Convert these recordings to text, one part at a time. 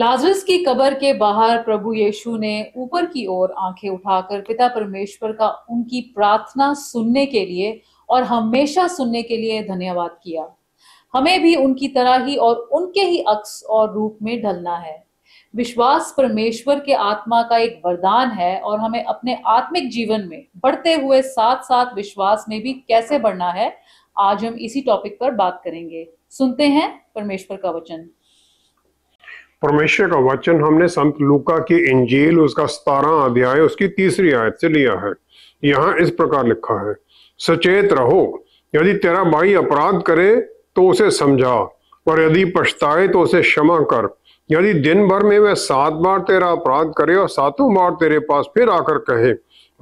Lazarus की कब्र के बाहर प्रभु यीशु ने ऊपर की ओर आंखें उठाकर पिता परमेश्वर का उनकी प्रार्थना सुनने के लिए और हमेशा सुनने के लिए धन्यवाद किया। हमें भी उनकी तरह ही और उनके ही अक्स और रूप में ढलना है। विश्वास परमेश्वर के आत्मा का एक वरदान है और हमें अपने आत्मिक जीवन में बढ़ते हुए साथ साथ विश्वास में भी कैसे बढ़ना है, आज हम इसी टॉपिक पर बात करेंगे। सुनते हैं परमेश्वर का वचन। परमेश्वर का वचन हमने संत लूका की इंजील उसका 17 अध्याय उसकी 3री आयत से लिया है। यहाँ इस प्रकार लिखा है, सचेत रहो, यदि तेरा भाई अपराध करे तो उसे समझा और यदि पछताए तो उसे क्षमा कर। यदि दिन भर में वह 7 बार तेरा अपराध करे और 7वां बार तेरे पास फिर आकर कहे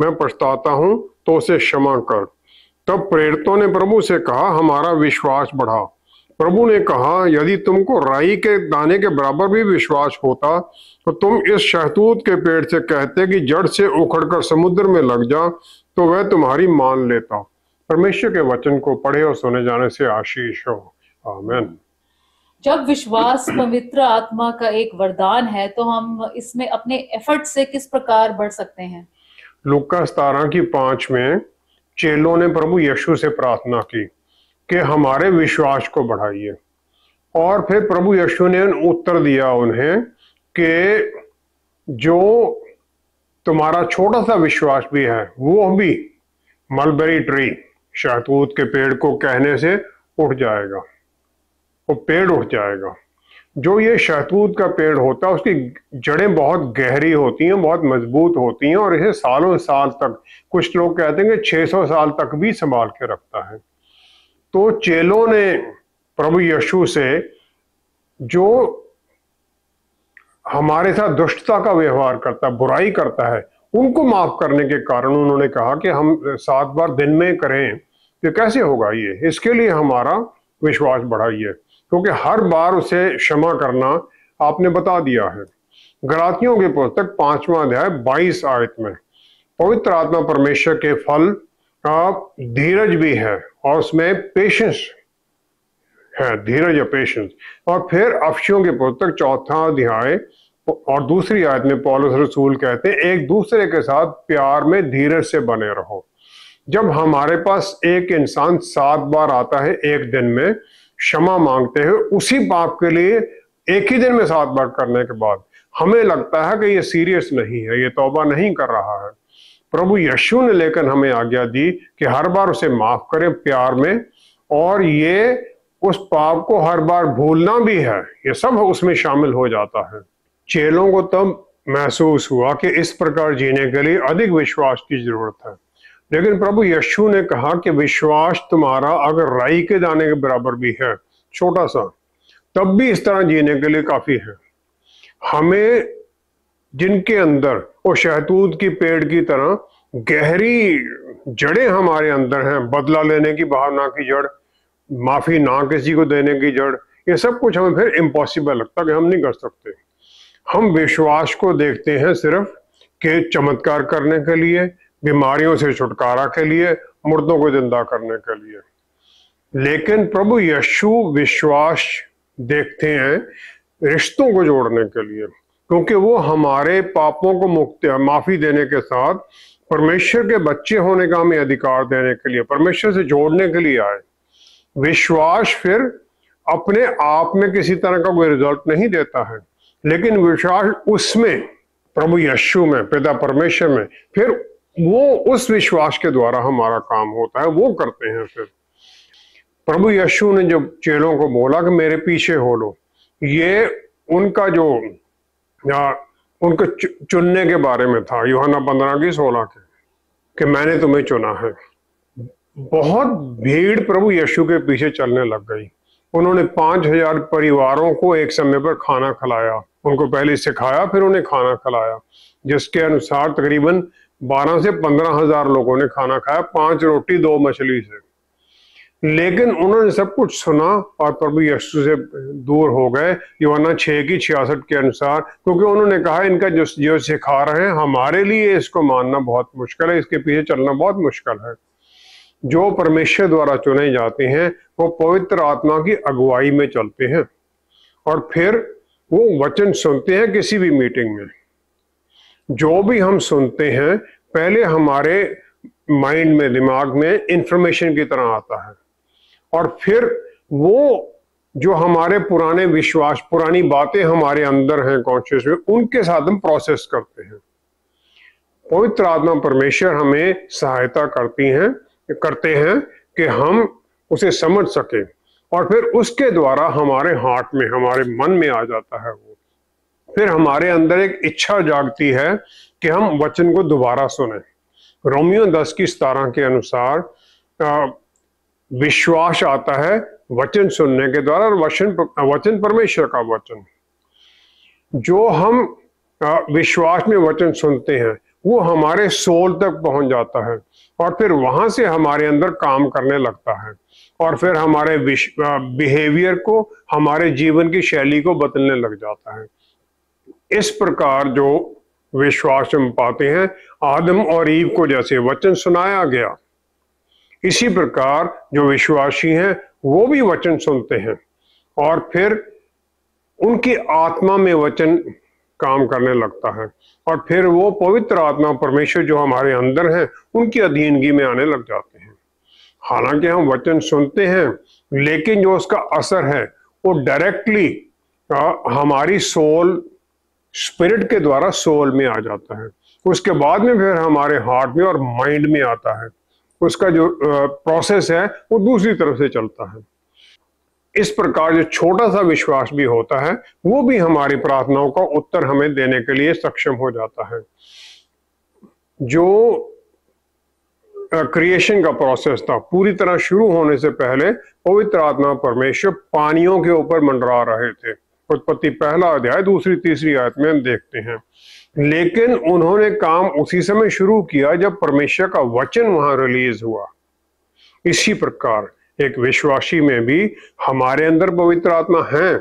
मैं पछताता हूँ, तो उसे क्षमा कर। तब प्रेरितों ने प्रभु से कहा, हमारा विश्वास बढ़ा। प्रभु ने कहा, यदि तुमको राई के दाने के बराबर भी विश्वास होता तो तुम इस शहतूत के पेड़ से कहते कि जड़ से उखड़कर समुद्र में लग जा, तो वह तुम्हारी मान लेता। परमेश्वर के वचन को पढ़े और सुने जाने से आशीष हो। आमीन। जब विश्वास पवित्र आत्मा का एक वरदान है तो हम इसमें अपने एफर्ट से किस प्रकार बढ़ सकते हैं? लूका 17:5 में चेलों ने प्रभु यीशु से प्रार्थना की कि हमारे विश्वास को बढ़ाइए, और फिर प्रभु यीशु ने उत्तर दिया उन्हें कि जो तुम्हारा छोटा सा विश्वास भी है वो भी मलबेरी ट्री शहतूत के पेड़ को कहने से उठ जाएगा, वो पेड़ उठ जाएगा। जो ये शहतूत का पेड़ होता है उसकी जड़ें बहुत गहरी होती हैं, बहुत मजबूत होती हैं और इसे सालों साल तक, कुछ लोग कहते हैं कि 600 साल तक भी संभाल के रखता है। तो चेलों ने प्रभु यीशु से जो हमारे साथ दुष्टता का व्यवहार करता है, बुराई करता है, उनको माफ करने के कारण उन्होंने कहा कि हम 7 बार दिन में करें तो कैसे होगा ये, इसके लिए हमारा विश्वास बढ़ाइए, क्योंकि हर बार उसे क्षमा करना आपने बता दिया है। गलातियों की पुस्तक 5वां अध्याय 22 आयत में पवित्र आत्मा परमेश्वर के फल धीरज भी है और उसमें पेशेंस है, धीरज या पेशेंस। और फिर अफसियों की पुस्तक 4वां अध्याय और 2री आयत में पौलुस रसूल कहते हैं, एक दूसरे के साथ प्यार में धीरज से बने रहो। जब हमारे पास एक इंसान 7 बार आता है एक दिन में, क्षमा मांगते हैं उसी पाप के लिए एक ही दिन में 7 बार करने के बाद, हमें लगता है कि ये सीरियस नहीं है, ये तौबा नहीं कर रहा है। प्रभु यीशु ने लेकिन हमें आज्ञा दी कि हर बार उसे माफ करें प्यार में, और ये उस पाप को हर बार भूलना भी है, ये सब उसमें शामिल हो जाता है। चेलों को तब महसूस हुआ कि इस प्रकार जीने के लिए अधिक विश्वास की जरूरत है, लेकिन प्रभु यीशु ने कहा कि विश्वास तुम्हारा अगर राई के दाने के बराबर भी है, छोटा सा, तब भी इस तरह जीने के लिए काफी है। हमें जिनके अंदर वो शहतूत की पेड़ की तरह गहरी जड़ें हमारे अंदर हैं, बदला लेने की भावना की जड़, माफी ना किसी को देने की जड़, ये सब कुछ हमें फिर इम्पॉसिबल लगता कि हम नहीं कर सकते। हम विश्वास को देखते हैं सिर्फ के चमत्कार करने के लिए, बीमारियों से छुटकारा के लिए, मुर्दों को जिंदा करने के लिए, लेकिन प्रभु यीशु विश्वास देखते हैं रिश्तों को जोड़ने के लिए, क्योंकि वो हमारे पापों को मुक्ति माफी देने के साथ परमेश्वर के बच्चे होने का हमें अधिकार देने के लिए, परमेश्वर से जोड़ने के लिए आए। विश्वास फिर अपने आप में किसी तरह का कोई रिजल्ट नहीं देता है, लेकिन विश्वास उसमें प्रभु यीशु में, पिता परमेश्वर में, फिर वो उस विश्वास के द्वारा हमारा काम होता है, वो करते हैं। फिर प्रभु यीशु ने जब चेलों को बोला कि मेरे पीछे हो लो, ये उनका जो उनको चुनने के बारे में था, यूहन्ना 15:16 के मैंने तुम्हें चुना है। बहुत भीड़ प्रभु यीशु के पीछे चलने लग गई। उन्होंने 5000 परिवारों को एक समय पर खाना खिलाया, उनको पहले सिखाया फिर उन्हें खाना खिलाया, जिसके अनुसार तकरीबन 12 से 15 हजार लोगों ने खाना खाया 5 रोटी 2 मछली से। लेकिन उन्होंने सब कुछ सुना और प्रभु यीशु से दूर हो गए, यूहन्ना 6:66 के अनुसार, क्योंकि उन्होंने कहा इनका जो सिखा रहे हैं हमारे लिए इसको मानना बहुत मुश्किल है, इसके पीछे चलना बहुत मुश्किल है। जो परमेश्वर द्वारा चुने जाते हैं वो पवित्र आत्मा की अगुवाई में चलते हैं, और फिर वो वचन सुनते हैं किसी भी मीटिंग में, जो भी हम सुनते हैं पहले हमारे माइंड में, दिमाग में इंफॉर्मेशन की तरह आता है, और फिर वो जो हमारे पुराने विश्वास, पुरानी बातें हमारे अंदर हैं कॉन्शियस में, उनके साथ हम प्रोसेस करते हैं। पवित्र आत्मा परमेश्वर हमें सहायता करते हैं कि हम उसे समझ सके, और फिर उसके द्वारा हमारे हार्ट में, हमारे मन में आ जाता है वो। फिर हमारे अंदर एक इच्छा जागती है कि हम वचन को दोबारा सुने। रोमियो 10:17 के अनुसार विश्वास आता है वचन सुनने के द्वारा, और वचन परमेश्वर का वचन। जो हम विश्वास में वचन सुनते हैं वो हमारे सोल तक पहुंच जाता है, और फिर वहां से हमारे अंदर काम करने लगता है, और फिर हमारे बिहेवियर को, हमारे जीवन की शैली को बदलने लग जाता है। इस प्रकार जो विश्वास हम पाते हैं, आदम और ईव को जैसे वचन सुनाया गया, इसी प्रकार जो विश्वासी हैं वो भी वचन सुनते हैं, और फिर उनकी आत्मा में वचन काम करने लगता है, और फिर वो पवित्र आत्मा परमेश्वर जो हमारे अंदर हैं उनकी अधीनगी में आने लग जाते हैं। हालांकि हम वचन सुनते हैं, लेकिन जो उसका असर है वो डायरेक्टली हमारी सोल, स्पिरिट के द्वारा सोल में आ जाता है, उसके बाद में फिर हमारे हार्ट में और माइंड में आता है। उसका जो प्रोसेस है वो दूसरी तरफ से चलता है। इस प्रकार जो छोटा सा विश्वास भी होता है वो भी हमारी प्रार्थनाओं का उत्तर हमें देने के लिए सक्षम हो जाता है। जो क्रिएशन का प्रोसेस था, पूरी तरह शुरू होने से पहले पवित्र आत्मा परमेश्वर पानियों के ऊपर मंडरा रहे थे। उत्पत्ति पहला अध्याय 2-3 आयत में हम देखते हैं। लेकिन उन्होंने काम उसी समय शुरू किया जब परमेश्वर का वचन वहां रिलीज हुआ। इसी प्रकार एक विश्वासी में भी हमारे अंदर पवित्र आत्मा है,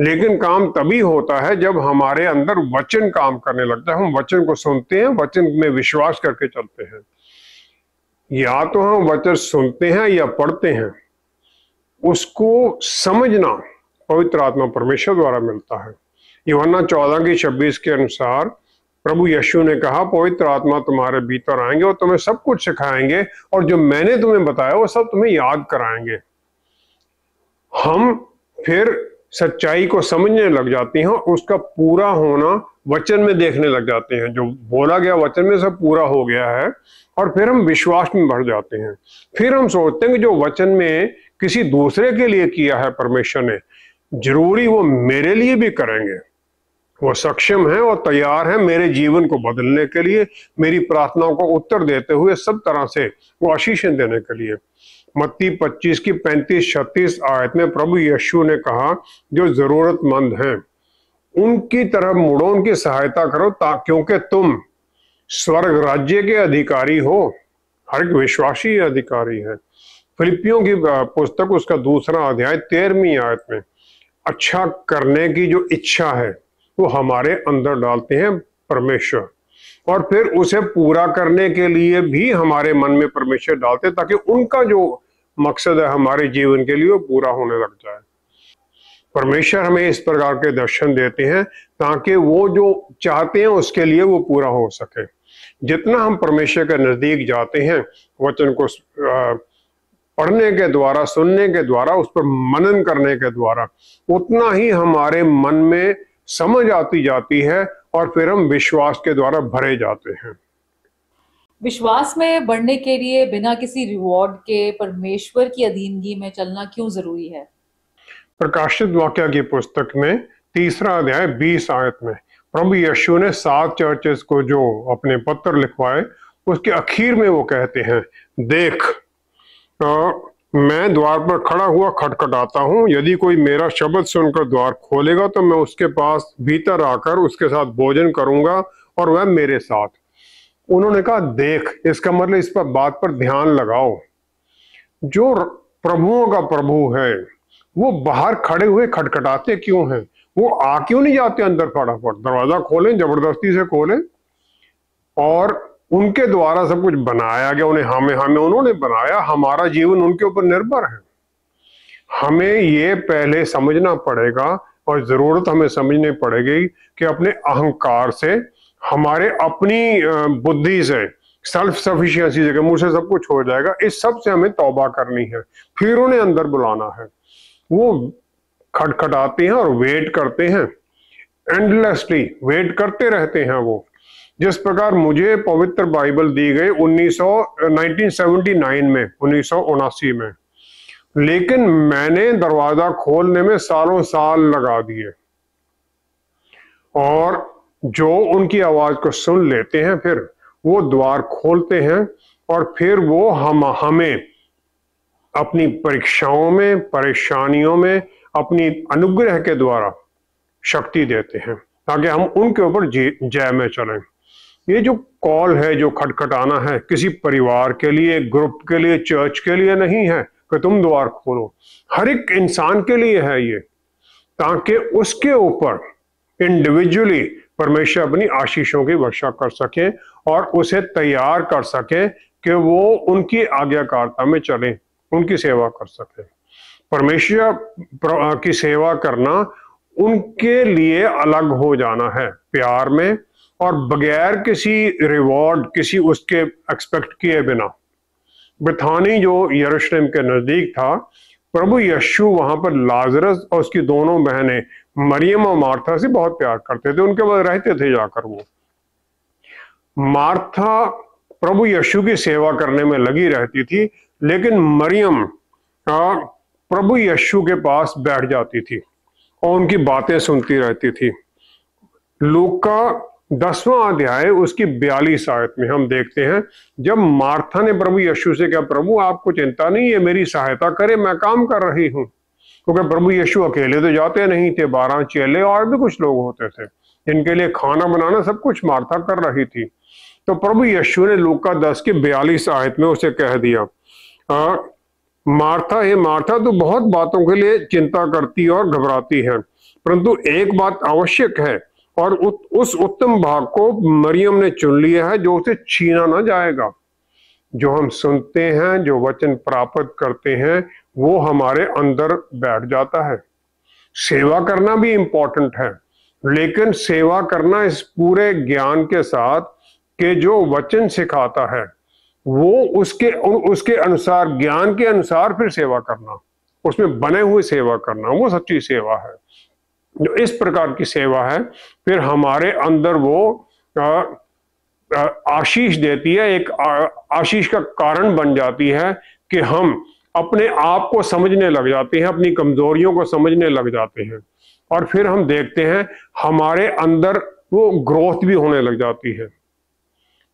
लेकिन काम तभी होता है जब हमारे अंदर वचन काम करने लगता है। हम वचन को सुनते हैं, वचन में विश्वास करके चलते हैं। या तो हम वचन सुनते हैं या पढ़ते हैं, उसको समझना पवित्र आत्मा परमेश्वर द्वारा मिलता है। यूहन्ना 14:26 के अनुसार प्रभु यीशु ने कहा, पवित्र आत्मा तुम्हारे भीतर आएंगे और तुम्हें सब कुछ सिखाएंगे, और जो मैंने तुम्हें बताया वो सब तुम्हें याद कराएंगे। हम फिर सच्चाई को समझने लग जाते हैं, उसका पूरा होना वचन में देखने लग जाते हैं। जो बोला गया वचन में सब पूरा हो गया है, और फिर हम विश्वास में बढ़ जाते हैं। फिर हम सोचते हैं कि जो वचन में किसी दूसरे के लिए किया है परमेश्वर ने, जरूरी वो मेरे लिए भी करेंगे। वो सक्षम है और तैयार है मेरे जीवन को बदलने के लिए, मेरी प्रार्थनाओं को उत्तर देते हुए सब तरह से वो आशीषें देने के लिए। मत्ती 25:35-36 आयत में प्रभु यीशु ने कहा, जो जरूरतमंद हैं उनकी तरफ मुड़ो, उनकी सहायता करो, क्योंकि तुम स्वर्ग राज्य के अधिकारी हो। हर एक विश्वासी अधिकारी है। फिलिपियों की पुस्तक उसका 2 अध्याय 13वीं आयत में अच्छा करने की जो इच्छा है वो हमारे अंदर डालते हैं परमेश्वर, और फिर उसे पूरा करने के लिए भी हमारे मन में परमेश्वर डालते, ताकि उनका जो मकसद है हमारे जीवन के लिए वो पूरा होने लग जाए। परमेश्वर हमें इस प्रकार के दर्शन देते हैं ताकि वो जो चाहते हैं उसके लिए वो पूरा हो सके। जितना हम परमेश्वर के नजदीक जाते हैं, वचन को पढ़ने के द्वारा, सुनने के द्वारा, उस पर मनन करने के द्वारा, उतना ही हमारे मन में समझ आती जाती है, और फिर हम विश्वास के द्वारा भरे जाते हैं। विश्वास में बढ़ने के लिए बिना किसी रिवॉर्ड के परमेश्वर की अधीनगी में चलना क्यों जरूरी है? प्रकाशित वाक्य की पुस्तक में 3 अध्याय 20 आयत में प्रभु यीशु ने 7 चर्चेस को जो अपने पत्र लिखवाए, उसके आखिर में वो कहते हैं, देख मैं द्वार पर खड़ा हुआ खटखटाता हूँ, यदि कोई मेरा शब्द सुनकर द्वार खोलेगा तो मैं उसके पास भीतर आकर उसके साथ भोजन करूंगा और वह मेरे साथ। उन्होंने कहा देख, इसका मतलब इस पर बात पर ध्यान लगाओ। जो प्रभुओं का प्रभु है वो बाहर खड़े हुए खटखटाते क्यों हैं? वो आ क्यों नहीं जाते अंदर फटाफट? दरवाजा खोलें, जबरदस्ती से खोलें। और उनके द्वारा सब कुछ बनाया गया, उन्हें हमें उन्होंने बनाया, हमारा जीवन उनके ऊपर निर्भर है। हमें ये पहले समझना पड़ेगा और जरूरत हमें समझनी पड़ेगी कि अपने अहंकार से, हमारे अपनी बुद्धि से, सेल्फ सफिशिएंसी से कि मुझसे सब कुछ हो जाएगा, इस सब से हमें तौबा करनी है। फिर उन्हें अंदर बुलाना है। वो खटखटाते हैं और वेट करते हैं, एंडलेसली वेट करते रहते हैं। वो जिस प्रकार मुझे पवित्र बाइबल दी गई 1979 में, लेकिन मैंने दरवाजा खोलने में सालों साल लगा दिए। और जो उनकी आवाज को सुन लेते हैं फिर वो द्वार खोलते हैं और फिर वो हमें अपनी परीक्षाओं में, परेशानियों में अपनी अनुग्रह के द्वारा शक्ति देते हैं ताकि हम उनके ऊपर जय में चलें। ये जो कॉल है, जो खटखटाना है, किसी परिवार के लिए, ग्रुप के लिए, चर्च के लिए नहीं है कि तुम द्वार खोलो। हर एक इंसान के लिए है ये, ताकि उसके ऊपर इंडिविजुअली परमेश्वर अपनी आशीषों की वर्षा कर सके और उसे तैयार कर सके कि वो उनकी आज्ञाकारिता में चले, उनकी सेवा कर सके। परमेश्वर की सेवा करना उनके लिए अलग हो जाना है प्यार में और बगैर किसी रिवॉर्ड, किसी उसके एक्सपेक्ट किए बिना। बेथानी जो यरूशलेम के नजदीक था, प्रभु यीशु वहां पर लाजरस और उसकी दोनों बहनें मरियम और मार्था से बहुत प्यार करते थे, उनके पास रहते थे जाकर। वो मार्था प्रभु यीशु की सेवा करने में लगी रहती थी, लेकिन मरियम प्रभु यीशु के पास बैठ जाती थी और उनकी बातें सुनती रहती थी। लूका 10वां अध्याय उसकी 42 आयत में हम देखते हैं, जब मार्था ने प्रभु यीशु से कहा, प्रभु आपको चिंता नहीं है, मेरी सहायता करें, मैं काम कर रही हूँ। क्योंकि प्रभु यीशु अकेले तो जाते नहीं थे, 12 चेले और भी कुछ लोग होते थे जिनके लिए खाना बनाना सब कुछ मार्था कर रही थी। तो प्रभु यीशु ने लूका 10 की 42 आयत में उसे कह दिया, मार्था हे मार्था, तू बहुत बातों के लिए चिंता करती और घबराती है, परंतु एक बात आवश्यक है और उस उत्तम भाग को मरियम ने चुन लिया है जो उसे छीना ना जाएगा। जो हम सुनते हैं, जो वचन प्राप्त करते हैं, वो हमारे अंदर बैठ जाता है। सेवा करना भी इम्पोर्टेंट है, लेकिन सेवा करना इस पूरे ज्ञान के साथ कि जो वचन सिखाता है वो उसके अनुसार, ज्ञान के अनुसार फिर सेवा करना, उसमें बने हुए सेवा करना, वो सच्ची सेवा है। जो इस प्रकार की सेवा है फिर हमारे अंदर वो आशीष देती है, एक आशीष का कारण बन जाती है कि हम अपने आप को समझने लग जाते हैं, अपनी कमजोरियों को समझने लग जाते हैं और फिर हम देखते हैं हमारे अंदर वो ग्रोथ भी होने लग जाती है,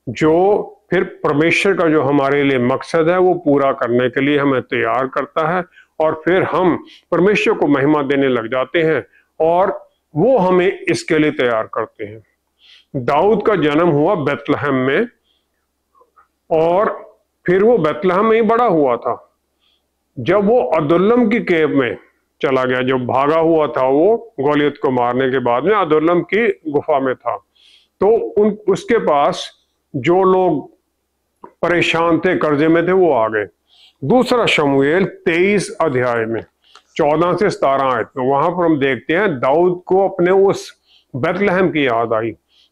जो फिर परमेश्वर का जो हमारे लिए मकसद है वो पूरा करने के लिए हमें तैयार करता है और फिर हम परमेश्वर को महिमा देने लग जाते हैं और वो हमें इसके लिए तैयार करते हैं। दाऊद का जन्म हुआ बैतलहम में और फिर वो बैतलहम में ही बड़ा हुआ था। जब वो अदुल्लम की केव में चला गया, जब भागा हुआ था वो गोलियत को मारने के बाद में, अदुल्लम की गुफा में था, तो उसके पास जो लोग परेशान थे, कर्जे में थे, वो आ गए। दूसरा शमूएल 23 अध्याय में 14 से 17 आयत में, वहां पर हम देखते हैं दाऊद को अपने उस बैतलहम की याद आई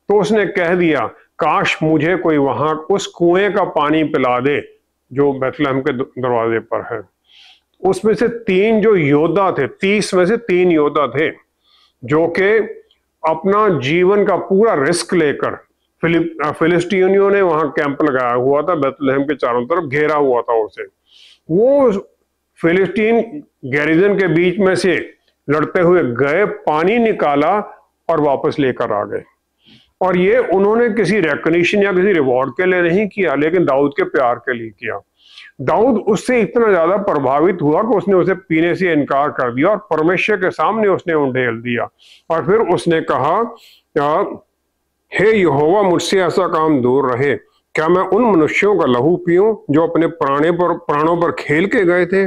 तो उसने कह दिया, काश मुझे कोई वहां उस कुएं का पानी पिला दे जो बैतलहम के दरवाजे पर है। उसमें से 3 जो योद्धा थे, 30 में से 3 योद्धा थे जो कि अपना जीवन का पूरा रिस्क लेकर, फिलिस्तीनियों ने वहां कैंप लगाया हुआ था, बैतलहम के चारों तरफ घेरा हुआ था उसे, वो फिलिस्तीन गैरिजन के बीच में से लड़ते हुए गए, पानी निकाला और वापस लेकर आ गए। और ये उन्होंने किसी रिकग्निशन या किसी रिवॉर्ड के लिए नहीं किया, लेकिन दाऊद के प्यार के लिए किया। दाऊद उससे इतना ज्यादा प्रभावित हुआ कि उसने उसे पीने से इनकार कर दिया और परमेश्वर के सामने उसने उंडेल दिया और फिर उसने कहा, हे यहोवा, मुझसे ऐसा काम दूर रहे, क्या मैं उन मनुष्यों का लहू पीऊं जो अपने प्राणों पर खेल के गए थे।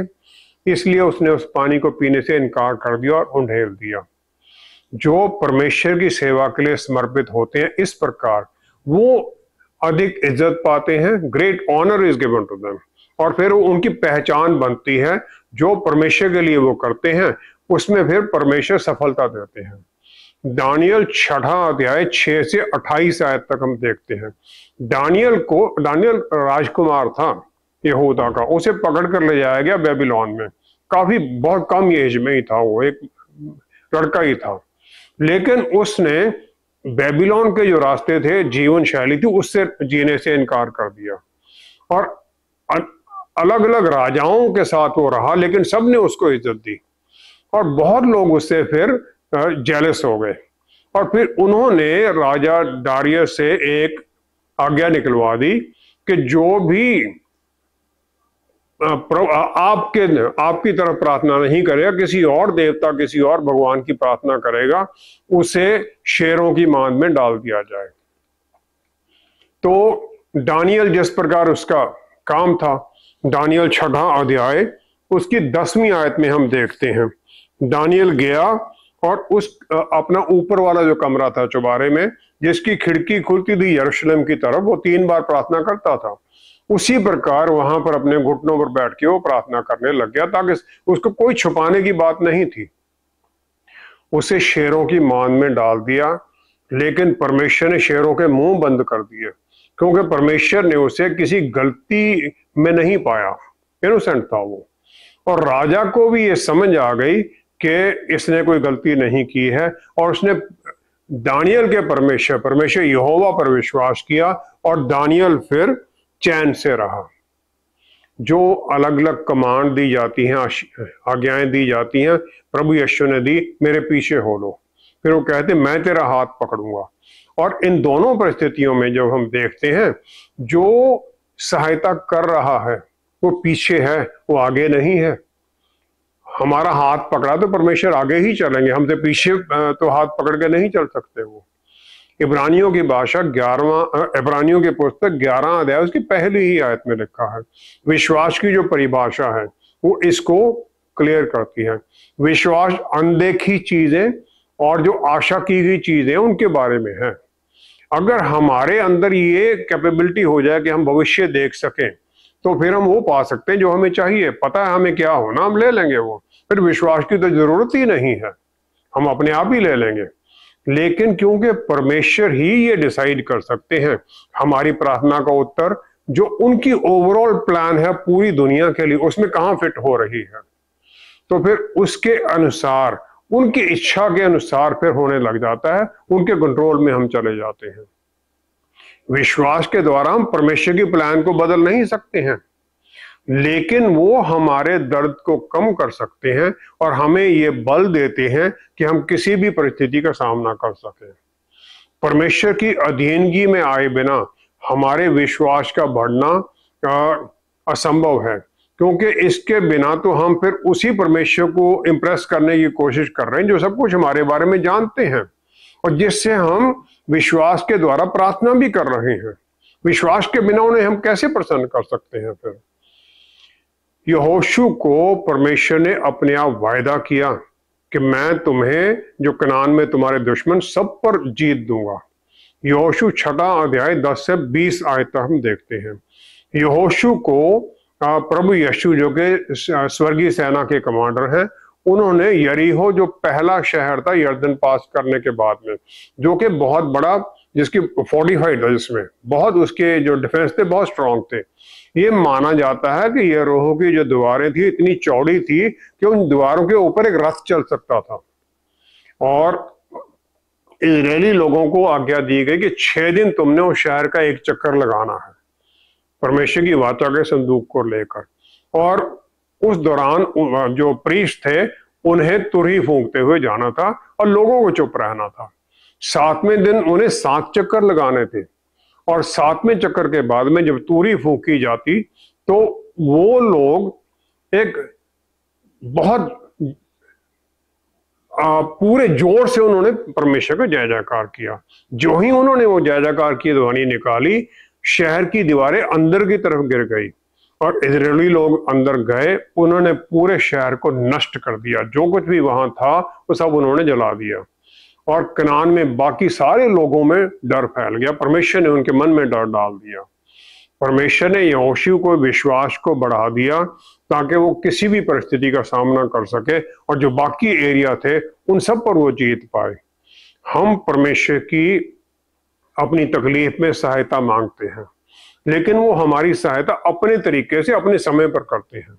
इसलिए उसने उस पानी को पीने से इनकार कर दिया और उंडेल दिया। जो परमेश्वर की सेवा के लिए समर्पित होते हैं इस प्रकार, वो अधिक इज्जत पाते हैं, great honour is given to them, और फिर उनकी पहचान बनती है। जो परमेश्वर के लिए वो करते हैं उसमें फिर परमेश्वर सफलता देते हैं। दानियल छठा अध्याय 6 से 28 आयत तक हम देखते हैं। दानियल राजकुमार था यहूदा का, उसे पकड़ कर ले जाया गया बेबीलोन में। बहुत कम एज में ही था, वो एक लड़का ही था, लेकिन उसने बेबीलोन के जो रास्ते थे, जीवन शैली थी, उससे जीने से इनकार कर दिया और अलग अलग राजाओं के साथ वो रहा, लेकिन सबने उसको इज्जत दी और बहुत लोग उससे फिर जेलस हो गए। और फिर उन्होंने राजा डारियस से एक आज्ञा निकलवा दी कि जो भी आपकी तरफ प्रार्थना नहीं करेगा, किसी और देवता, किसी और भगवान की प्रार्थना करेगा, उसे शेरों की मांद में डाल दिया जाए। तो दानियल जिस प्रकार उसका काम था, दानियल छठा अध्याय उसकी 10वीं आयत में हम देखते हैं। दानियल गया और उस अपना ऊपर वाला जो कमरा था चौबारे में, जिसकी खिड़की खुलती थी यरूशलेम की तरफ, वो 3 बार प्रार्थना करता था। उसी प्रकार वहां पर अपने घुटनों पर बैठ के वो प्रार्थना करने लग गया, ताकि उसको कोई छुपाने की बात नहीं थी। उसे शेरों की मांद में डाल दिया, लेकिन परमेश्वर ने शेरों के मुंह बंद कर दिए, क्योंकि परमेश्वर ने उसे किसी गलती में नहीं पाया, इनोसेंट था वो। और राजा को भी ये समझ आ गई कि इसने कोई गलती नहीं की है, और उसने दानियल के परमेश्वर यहोवा पर विश्वास किया, और दानियल फिर चैन से रहा। जो अलग अलग कमांड दी जाती हैं, आज्ञाएं दी जाती हैं, प्रभु यीशु ने दी, मेरे पीछे हो लो, फिर वो कहते मैं तेरा हाथ पकड़ूंगा। और इन दोनों परिस्थितियों में जब हम देखते हैं, जो सहायता कर रहा है वो पीछे है, वो आगे नहीं है। हमारा हाथ पकड़ा तो परमेश्वर आगे ही चलेंगे, हमसे पीछे तो हाथ पकड़ के नहीं चल सकते। वो इब्रानियों की भाषा 11वां, इब्रानियों की पुस्तक 11 अध्याय उसकी पहली ही आयत में लिखा है। विश्वास की जो परिभाषा है वो इसको क्लियर करती है। विश्वास अनदेखी चीजें और जो आशा की गई चीजें उनके बारे में है। अगर हमारे अंदर ये कैपेबिलिटी हो जाए कि हम भविष्य देख सकें, तो फिर हम वो पा सकते हैं जो हमें चाहिए। पता है हमें क्या होना, हम ले लेंगे वो, फिर विश्वास की तो जरूरत ही नहीं है, हम अपने आप ही ले लेंगे। लेकिन क्योंकि परमेश्वर ही ये डिसाइड कर सकते हैं हमारी प्रार्थना का उत्तर, जो उनकी ओवरऑल प्लान है पूरी दुनिया के लिए, उसमें कहाँ फिट हो रही है, तो फिर उसके अनुसार, उनकी इच्छा के अनुसार फिर होने लग जाता है, उनके कंट्रोल में हम चले जाते हैं। विश्वास के द्वारा हम परमेश्वर की प्लान को बदल नहीं सकते हैं, लेकिन वो हमारे दर्द को कम कर सकते हैं और हमें ये बल देते हैं कि हम किसी भी परिस्थिति का सामना कर सकें। परमेश्वर की अधीनगी में आए बिना हमारे विश्वास का बढ़ना असंभव है, क्योंकि इसके बिना तो हम फिर उसी परमेश्वर को इम्प्रेस करने की कोशिश कर रहे हैं जो सब कुछ हमारे बारे में जानते हैं, और जिससे हम विश्वास के द्वारा प्रार्थना भी कर रहे हैं। विश्वास के बिना उन्हें हम कैसे प्रसन्न कर सकते हैं। फिर यहोशू को परमेश्वर ने अपने आप वायदा किया कि मैं तुम्हें, जो कनान में तुम्हारे दुश्मन, सब पर जीत दूंगा। यहोशू छठा अध्याय 10 से 20 आयत तक हम देखते हैं। यहोशू को प्रभु यीशु, जो के स्वर्गीय सेना के कमांडर हैं, उन्होंने यरीहो, जो पहला शहर था यर्दन पास करने के बाद में, जो कि बहुत बड़ा, जिसकी फोर्टिफाइड था, जिसमें बहुत उसके जो डिफेंस थे बहुत स्ट्रांग थे। ये माना जाता है कि यरीहो की जो दीवारें थी इतनी चौड़ी थी कि उन दीवारों के ऊपर एक रथ चल सकता था। और इजरायली लोगों को आज्ञा दी गई कि 6 दिन तुमने उस शहर का एक चक्कर लगाना है, परमेश्वर की वाचा के संदूक को लेकर। और उस दौरान जो प्रीस्ट थे उन्हें तुरही फूंकते हुए जाना था और लोगों को चुप रहना था। 7वें दिन उन्हें 7 चक्कर लगाने थे, और 7वें चक्कर के बाद में जब तुरही फूंकी जाती तो वो लोग एक बहुत पूरे जोर से उन्होंने परमेश्वर का जय जयकार किया। जो ही उन्होंने वो जय जयकार की ध्वनि निकाली, शहर की दीवारें अंदर की तरफ गिर गई और इजरायली लोग अंदर गए। उन्होंने पूरे शहर को नष्ट कर दिया, जो कुछ भी वहां था वो सब उन्होंने जला दिया। और कनान में बाकी सारे लोगों में डर फैल गया, परमेश्वर ने उनके मन में डर डाल दिया। परमेश्वर ने यहोशू को विश्वास को बढ़ा दिया, ताकि वो किसी भी परिस्थिति का सामना कर सके और जो बाकी एरिया थे उन सब पर वो जीत पाए। हम परमेश्वर की अपनी तकलीफ में सहायता मांगते हैं, लेकिन वो हमारी सहायता अपने तरीके से अपने समय पर करते हैं।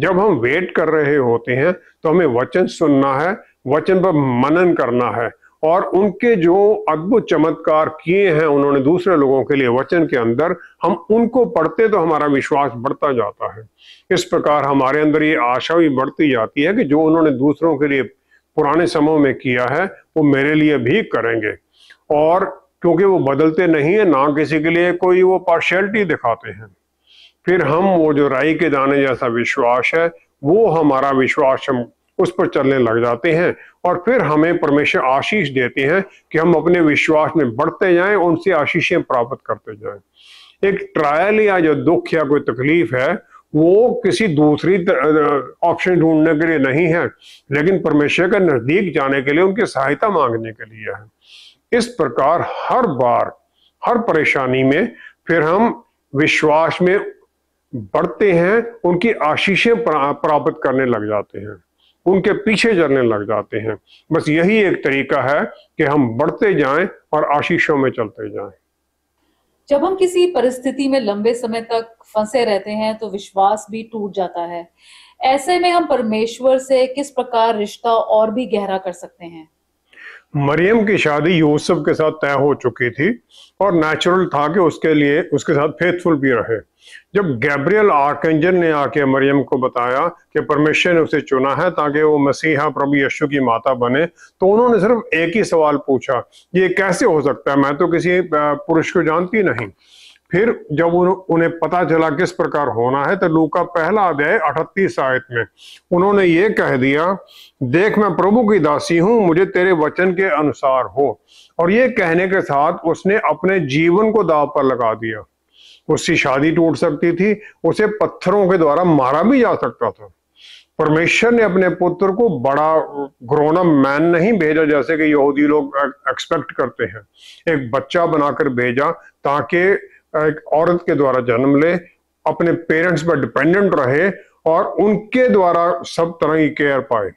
जब हम वेट कर रहे होते हैं तो हमें वचन सुनना है, वचन पर मनन करना है और उनके जो अद्भुत चमत्कार किए हैं उन्होंने दूसरे लोगों के लिए वचन के अंदर, हम उनको पढ़ते तो हमारा विश्वास बढ़ता जाता है। इस प्रकार हमारे अंदर ये आशा भी बढ़ती जाती है कि जो उन्होंने दूसरों के लिए पुराने समय में किया है वो मेरे लिए भी करेंगे। और क्योंकि वो बदलते नहीं है, ना किसी के लिए कोई वो पार्शियलिटी दिखाते हैं, फिर हम वो जो राई के दाने जैसा विश्वास है वो हमारा विश्वास, हम उस पर चलने लग जाते हैं और फिर हमें परमेश्वर आशीष देते हैं कि हम अपने विश्वास में बढ़ते जाएं, उनसे आशीषें प्राप्त करते जाएं। एक ट्रायल या जो दुख या कोई तकलीफ है वो किसी दूसरी ऑप्शन ढूंढने के लिए नहीं है, लेकिन परमेश्वर के नजदीक जाने के लिए, उनकी सहायता मांगने के लिए है। इस प्रकार हर बार हर परेशानी में फिर हम विश्वास में बढ़ते हैं, उनकी आशीषें प्राप्त करने लग जाते हैं, उनके पीछे चलने लग जाते हैं। बस यही एक तरीका है कि हम बढ़ते जाएं और आशीषों में चलते जाएं। जब हम किसी परिस्थिति में लंबे समय तक फंसे रहते हैं तो विश्वास भी टूट जाता है। ऐसे में हम परमेश्वर से किस प्रकार रिश्ता और भी गहरा कर सकते हैं? मरियम की शादी यूसुफ के साथ तय हो चुकी थी और नेचुरल था कि उसके लिए उसके साथ फेथफुल भी रहे। जब गैब्रियल आर्कएंजल ने आके मरियम को बताया कि परमेश्वर ने उसे चुना है ताकि वो मसीहा प्रभु यीशु की माता बने, तो उन्होंने सिर्फ एक ही सवाल पूछा, ये कैसे हो सकता है, मैं तो किसी पुरुष को जानती नहीं। फिर जब उन्हें पता चला किस प्रकार होना है तो लूका पहला अध्याय 38 आयत में उन्होंने ये कह दिया, देख मैं प्रभु की दासी हूं, मुझे तेरे वचन के अनुसार हो। और ये कहने के साथ उसने अपने जीवन को दांव पर लगा दिया। उसकी शादी टूट सकती थी, उसे पत्थरों के द्वारा मारा भी जा सकता था। परमेश्वर ने अपने पुत्र को बड़ा ग्रोन अप मैन नहीं भेजा जैसे कि यहूदी लोग एक्सपेक्ट करते हैं, एक बच्चा बनाकर भेजा ताकि एक औरत के द्वारा जन्म ले, अपने पेरेंट्स पर डिपेंडेंट रहे और उनके द्वारा सब तरह की केयर पाए।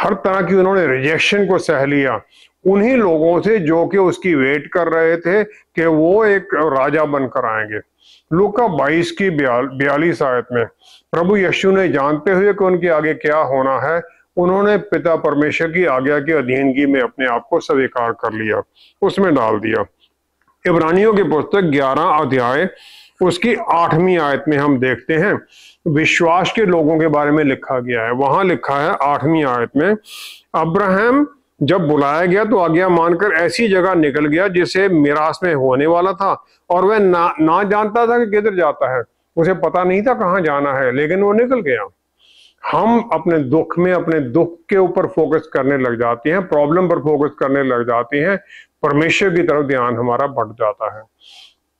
हर तरह की उन्होंने रिजेक्शन को सह लिया, उन्हीं लोगों से जो कि उसकी वेट कर रहे थे कि वो एक राजा बनकर आएंगे। लूका 22 की 42 आयत में प्रभु यीशु ने जानते हुए कि उनके आगे क्या होना है, उन्होंने पिता परमेश्वर की आज्ञा की अधीनगी में अपने आप को स्वीकार कर लिया, उसमें डाल दिया। इब्रानियों की पुस्तक 11 अध्याय उसकी 8वीं आयत में हम देखते हैं विश्वास के लोगों के बारे में लिखा गया है। वहां लिखा है 8वीं आयत में, अब्राहम जब बुलाया गया तो आज्ञा मानकर ऐसी जगह निकल गया जिसे मिरास में होने वाला था, और वह ना जानता था कि किधर जाता है। उसे पता नहीं था कहाँ जाना है, लेकिन वो निकल गया। हम अपने दुख में अपने दुख के ऊपर फोकस करने लग जाते हैं, प्रॉब्लम पर फोकस करने लग जाते हैं, परमेश्वर की तरफ ध्यान हमारा भटक जाता है।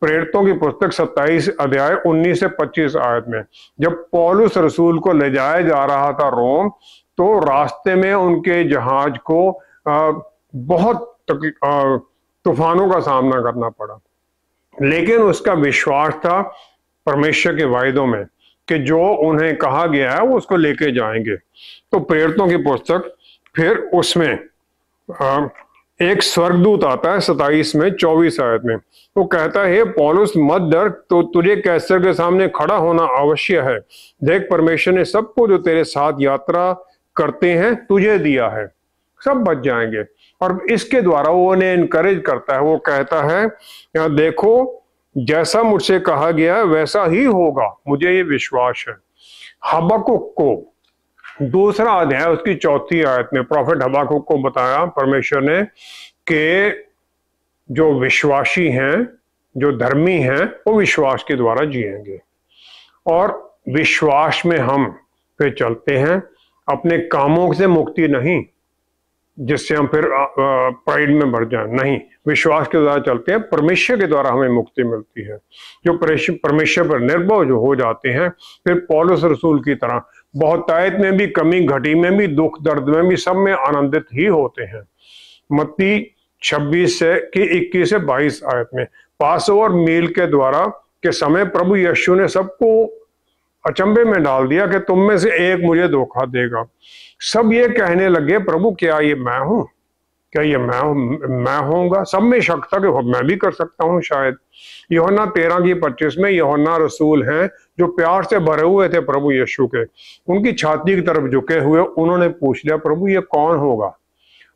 प्रेरितों की पुस्तक 27 अध्याय 19 से 25 आयत में जब पौलुस रसूल को ले जाया जा रहा था रोम, तो रास्ते में उनके जहाज को बहुत तूफानों का सामना करना पड़ा, लेकिन उसका विश्वास था परमेश्वर के वायदों में कि जो उन्हें कहा गया है वो उसको लेके जाएंगे। तो प्रेरितों की पुस्तक फिर उसमें एक स्वर्गदूत आता है 27 में 24 आयत में, वो कहता है, पौलुस मत डर, तो तुझे कैसर के सामने खड़ा होना अवश्य है। देख परमेश्वर ने सबको जो तेरे साथ यात्रा करते हैं तुझे दिया है, सब बच जाएंगे। और इसके द्वारा वो उन्हें इनकरेज करता है, वो कहता है या देखो जैसा मुझसे कहा गया वैसा ही होगा, मुझे ये विश्वास है। हबक्कुक को दूसरा अध्याय उसकी 4थी आयत में प्रॉफिट हबक्कुक को बताया परमेश्वर ने कि जो विश्वासी हैं, जो धर्मी हैं, वो विश्वास के द्वारा जिएंगे। और विश्वास में हम पे चलते हैं, अपने कामों से मुक्ति नहीं जिससे हम फिर प्राइड में भर जाए, नहीं, विश्वास के द्वारा चलते हैं। परमेश्वर के द्वारा हमें मुक्ति मिलती है। जो परमेश्वर पर निर्भर जो हो जाते हैं, फिर पौलुस रसूल की तरह बहुतायत में भी, कमी घटी में भी, दुख दर्द में भी, सब में आनंदित ही होते हैं। मत्ती 26 से की 21 से 22 आयत में पास ओवर मील के द्वारा के समय प्रभु यीशु ने सबको अचंभे में डाल दिया कि तुम में से एक मुझे धोखा देगा। सब ये कहने लगे, प्रभु क्या ये मैं हूँ, क्या ये मैं होऊंगा? सब में शक था कि मैं भी कर सकता हूँ शायद। यूहन्ना 13:25 में यूहन्ना रसूल हैं जो प्यार से भरे हुए थे प्रभु यीशु के, उनकी छाती की तरफ झुके हुए उन्होंने पूछ लिया, प्रभु ये कौन होगा?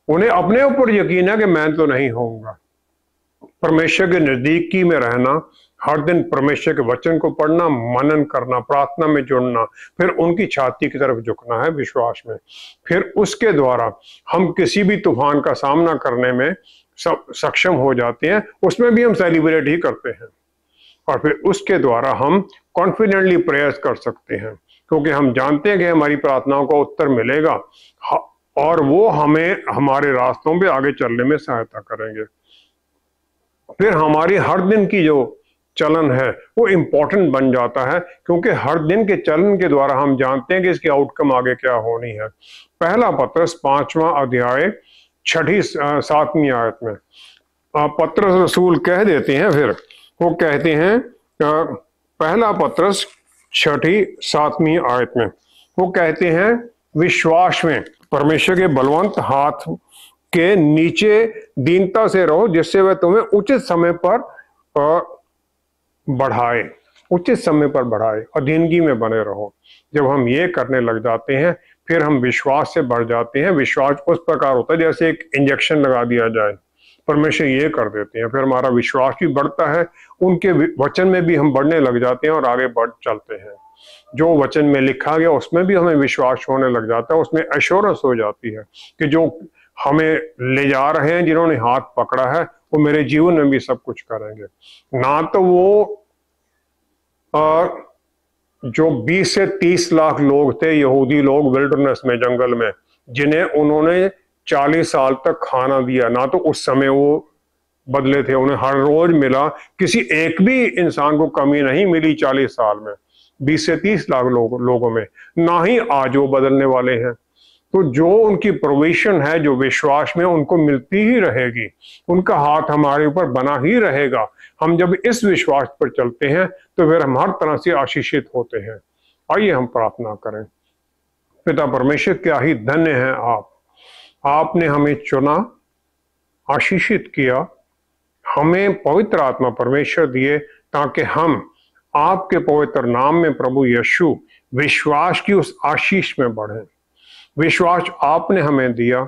उन्हें अपने ऊपर यकीन है कि मैं तो नहीं होऊंगा। परमेश्वर के नजदीकी में रहना, हर दिन परमेश्वर के वचन को पढ़ना, मनन करना, प्रार्थना में जुड़ना, फिर उनकी छाती की तरफ झुकना है विश्वास में। फिर उसके द्वारा हम किसी भी तूफान का सामना करने में सक्षम हो जाते हैं। उसमें भी हम सेलिब्रेट ही करते हैं और फिर उसके द्वारा हम कॉन्फिडेंटली प्रेयर्स कर सकते हैं, क्योंकि हम जानते हैं कि हमारी प्रार्थनाओं का उत्तर मिलेगा और वो हमें हमारे रास्तों पर आगे चलने में सहायता करेंगे। फिर हमारी हर दिन की जो चलन है वो इम्पोर्टेंट बन जाता है, क्योंकि हर दिन के चलन के द्वारा हम जानते हैं कि इसकी आउटकम आगे क्या होनी है। पहला पत्रस 5वां अध्याय 7वीं आयत में पत्रस रसूल कह देते हैं, फिर वो कहते हैं, पहला पत्रस 6वीं 7वीं आयत में वो कहते हैं, विश्वास में परमेश्वर के बलवंत हाथ के नीचे दीनता से रहो, जिससे वह तुम्हें उचित समय पर बढ़ाए, उचित समय पर बढ़ाए और दीनगी में बने रहो। जब हम ये करने लग जाते हैं फिर हम विश्वास से बढ़ जाते हैं। विश्वास उस प्रकार होता है जैसे एक इंजेक्शन लगा दिया जाए, परमेश्वर ये कर देते हैं, फिर हमारा विश्वास भी बढ़ता है, उनके वचन में भी हम बढ़ने लग जाते हैं और आगे बढ़ चलते हैं। जो वचन में लिखा गया उसमें भी हमें विश्वास होने लग जाता है, उसमें एश्योरेंस हो जाती है कि जो हमें ले जा रहे हैं, जिन्होंने हाथ पकड़ा है, वो मेरे जीवन में भी सब कुछ करेंगे। ना तो वो जो 20 से 30 लाख लोग थे, यहूदी लोग विल्डरनेस में, जंगल में, जिन्हें उन्होंने 40 साल तक खाना दिया, ना तो उस समय वो बदले थे, उन्हें हर रोज मिला, किसी एक भी इंसान को कमी नहीं मिली 40 साल में 20 से 30 लाख लोगों में, ना ही आज वो बदलने वाले हैं। तो जो उनकी प्रोविजन है जो विश्वास में, उनको मिलती ही रहेगी, उनका हाथ हमारे ऊपर बना ही रहेगा। हम जब इस विश्वास पर चलते हैं तो फिर हम हर तरह से आशीषित होते हैं। आइए हम प्रार्थना करें। पिता परमेश्वर, क्या ही धन्य हैं आप, आपने हमें चुना, आशीषित किया, हमें पवित्र आत्मा परमेश्वर दिए, ताकि हम आपके पवित्र नाम में प्रभु यीशु विश्वास की उस आशीष में बढ़ें। विश्वास आपने हमें दिया,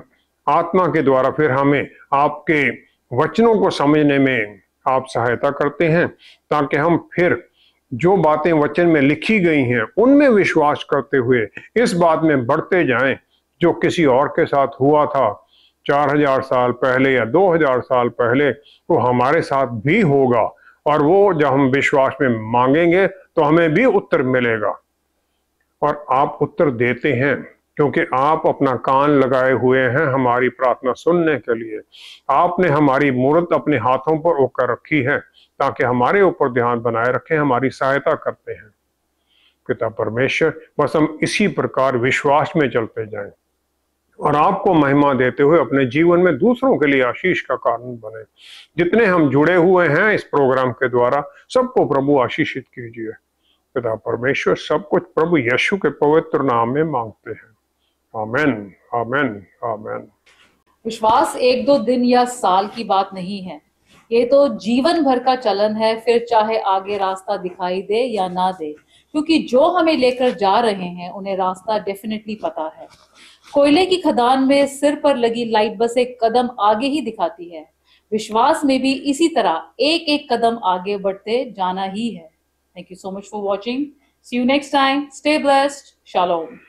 आत्मा के द्वारा फिर हमें आपके वचनों को समझने में आप सहायता करते हैं, ताकि हम फिर जो बातें वचन में लिखी गई हैं उनमें विश्वास करते हुए इस बात में बढ़ते जाएं, जो किसी और के साथ हुआ था 4000 साल पहले या 2000 साल पहले, वो हमारे साथ भी होगा और वो जब हम विश्वास में मांगेंगे तो हमें भी उत्तर मिलेगा। और आप उत्तर देते हैं, क्योंकि आप अपना कान लगाए हुए हैं हमारी प्रार्थना सुनने के लिए। आपने हमारी मूरत अपने हाथों पर ओकर रखी है, ताकि हमारे ऊपर ध्यान बनाए रखें, हमारी सहायता करते हैं। पिता परमेश्वर, बस हम इसी प्रकार विश्वास में चलते जाएं और आपको महिमा देते हुए अपने जीवन में दूसरों के लिए आशीष का कारण बने। जितने हम जुड़े हुए हैं इस प्रोग्राम के द्वारा, सबको प्रभु आशीषित कीजिए। पिता परमेश्वर, सब कुछ प्रभु यीशु के पवित्र नाम में मांगते हैं, आमेन, आमेन, आमेन। विश्वास 1-2 दिन या साल की बात नहीं है, ये तो जीवन भर का चलन है, फिर चाहे आगे रास्ता दिखाई दे या ना दे, क्योंकि जो हमें लेकर जा रहे हैं उन्हें रास्ता डेफिनेटली पता है। कोयले की खदान में सिर पर लगी लाइट बस एक कदम आगे ही दिखाती है। विश्वास में भी इसी तरह एक एक कदम आगे बढ़ते जाना ही है। Thank you so much for watching. See you next time. Stay blessed. Shalom.